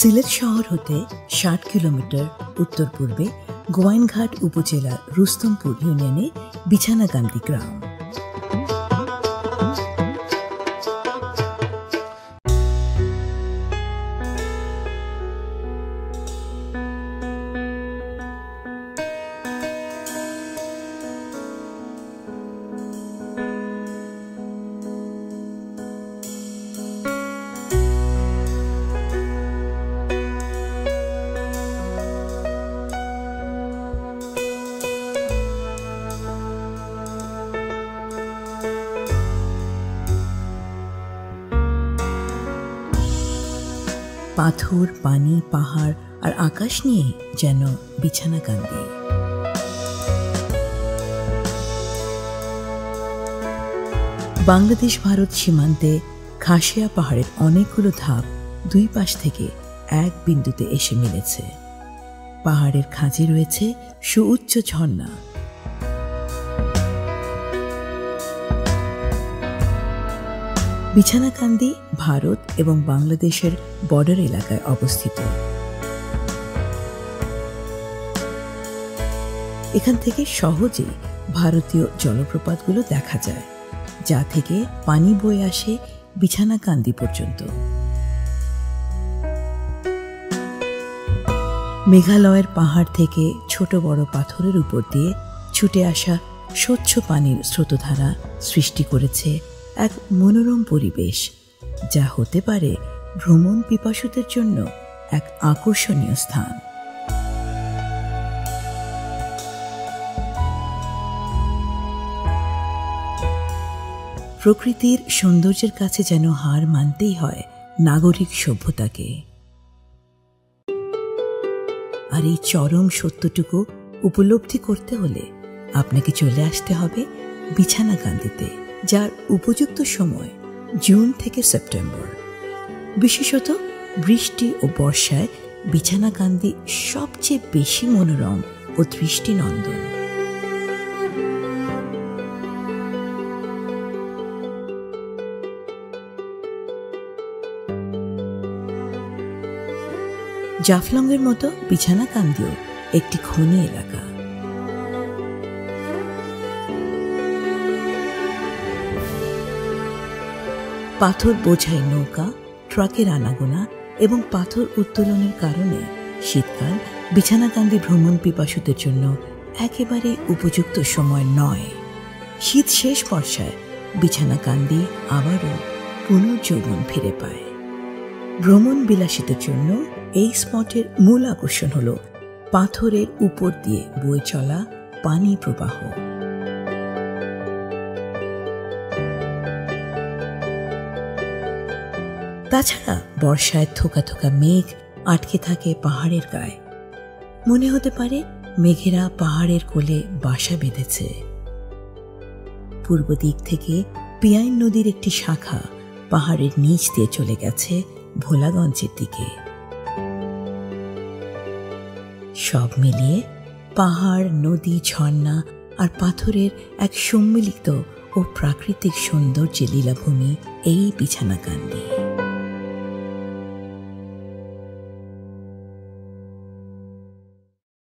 সিলেট শহর হতে ৬০ কিলোমিটার উত্তর পূর্বে গোয়াইনঘাট উপজেলার রুস্তমপুর ইউনিয়নে বিছনাকান্দি গ্রাম। পাথর, পানি, পাহাড় আর আকাশ নিয়ে যেন বিছনাকান্দি। বাংলাদেশ ভারত সীমান্তে খাসিয়া পাহাড়ের অনেকগুলো ধাপ দুই পাশ থেকে এক বিন্দুতে এসে মিলেছে। পাহাড়ের খাঁজে রয়েছে সুউচ্চ ঝর্ণা। বিছনাকান্দি ভারত এবং বাংলাদেশের বর্ডার এলাকায় অবস্থিত। এখান থেকে সহজেই ভারতীয় জলপ্রপাতগুলো দেখা যায়, যা থেকে পানি বয়ে আসে বিছনাকান্দি পর্যন্ত। মেঘালয়ের পাহাড় থেকে ছোট বড় পাথরের উপর দিয়ে ছুটে আসা স্বচ্ছ পানির স্রোতধারা সৃষ্টি করেছে এক মনোরম পরিবেশ, যা হতে পারে ভ্রমণ পিপাসুদের জন্য এক আকর্ষণীয় স্থান। প্রকৃতির সৌন্দর্যের কাছে যেন হার মানতেই হয় নাগরিক সভ্যতাকে। আর এই চরম সত্যটুকু উপলব্ধি করতে হলে আপনাকে চলে আসতে হবে বিছনাকান্দিতে, যার উপযুক্ত সময় জুন থেকে সেপ্টেম্বর। বিশেষত বৃষ্টি ও বর্ষায় বিছনাকান্দি সবচেয়ে বেশি মনোরম ও দৃষ্টিনন্দন। জাফলংয়ের মতো বিছনাকান্দিও একটি খনি এলাকা। পাথর বোঝাই নৌকা, ট্রাকের আনাগোনা এবং পাথর উত্তোলনের কারণে শীতকাল বিছনাকান্দি ভ্রমণ পিপাসুদের জন্য একেবারে উপযুক্ত সময় নয়। শীত শেষ বর্ষায় বিছনাকান্দি আবারও পুনর্জীবন ফিরে পায়। ভ্রমণ বিলাসীদের জন্য এই স্পটের মূল আকর্ষণ হল পাথরের উপর দিয়ে বয়ে চলা পানি প্রবাহ। তাছাড়া বর্ষায় থোকা থোকা মেঘ আটকে থাকে পাহাড়ের গায়ে। মনে হতে পারে মেঘেরা পাহাড়ের কোলে বাসা বেঁধেছে। পূর্ব দিক থেকে পিয়াইন নদীর একটি শাখা পাহাড়ের নিচ দিয়ে চলে গেছে ভোলাগঞ্জের দিকে। সব মিলিয়ে পাহাড়, নদী, ঝর্ণা আর পাথরের এক সম্মিলিত ও প্রাকৃতিক সৌন্দর্যের লীলাভূমি এই বিছনাকান্দি।